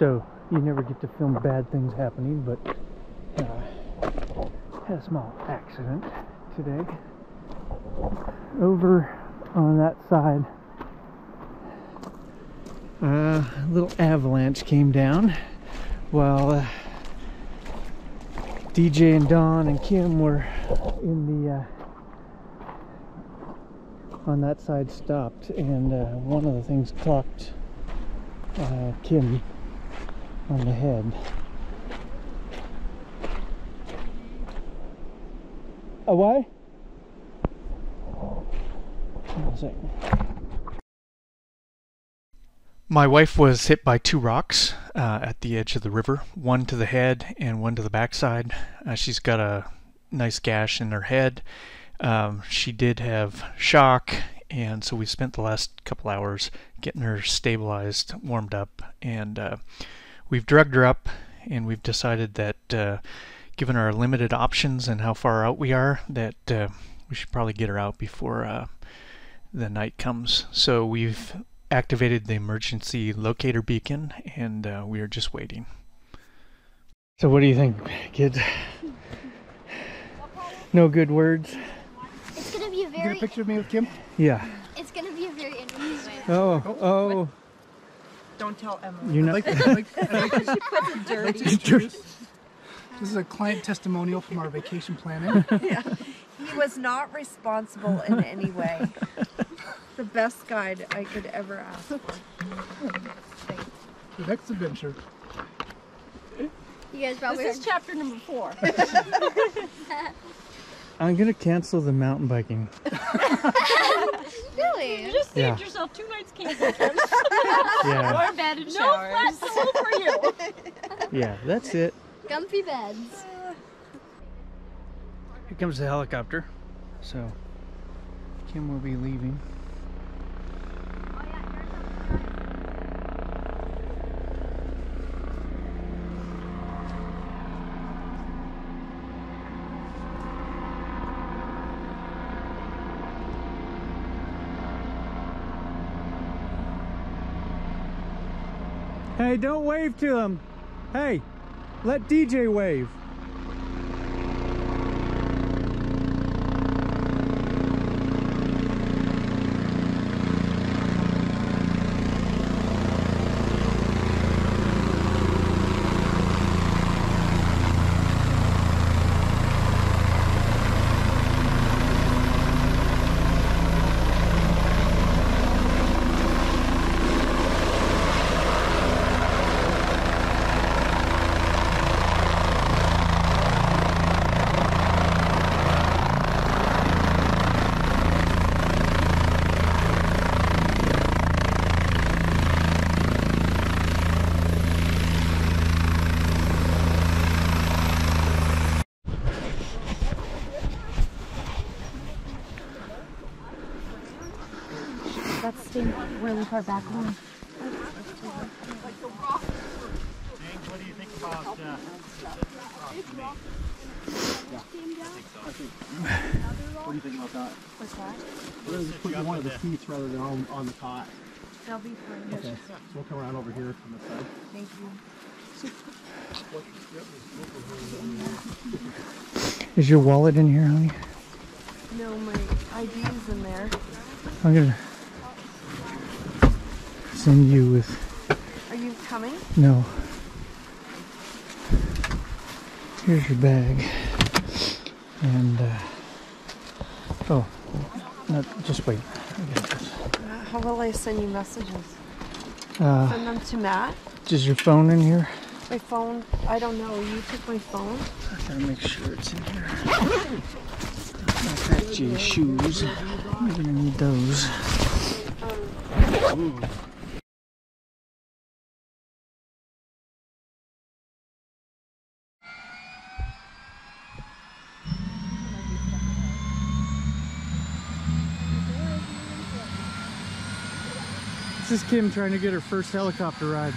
so you never get to film bad things happening, but had a small accident today over on that side. A little avalanche came down while DJ and Don and Kim were in the on that side, stopped, and one of the things clocked Kim on the head. A what? One second. My wife was hit by two rocks at the edge of the river, one to the head and one to the backside. She's got a nice gash in her head. She did have shock, and so we spent the last couple hours getting her stabilized, warmed up, and we've drugged her up, and we've decided that given our limited options and how far out we are, that we should probably get her out before the night comes. So we've activated the emergency locator beacon, and we are just waiting. So what do you think, kids? No good words. It's going to be a very... You get a picture of me with Kim? Yeah. It's going to be a very interesting... Oh. Don't tell Emily. You're not... I'd like to This is a client testimonial from our vacation planning. Yeah. He was not responsible in any way. The best guide I could ever ask for. The next adventure. You guys probably... This is chapter number 4. I'm going to cancel the mountain biking. Really? You just saved yourself 2 nights camping trips. Or bed and showers. No flat soil for you. Yeah, that's it. Comfy beds. Here comes the helicopter. So, Kim will be leaving. Hey, don't wave to them. Hey, let DJ wave. That stayed really far back home. James, what do you think about What do you think about that? What's that? We're going to just put one of the seats rather than on the cot. That'll be fun. Okay, so we'll come around over here from this side. Thank you. Is your wallet in here, honey? No, my ID is in there. I'm going to... send you with... Are you coming? No. Here's your bag. And, oh, no, just wait. How will I send you messages? Send them to Matt? Is your phone in here? My phone? I don't know. You took my phone? I gotta make sure it's in here. Back to your shoes. You're gonna need those. Ooh. This is Kim trying to get her first helicopter ride.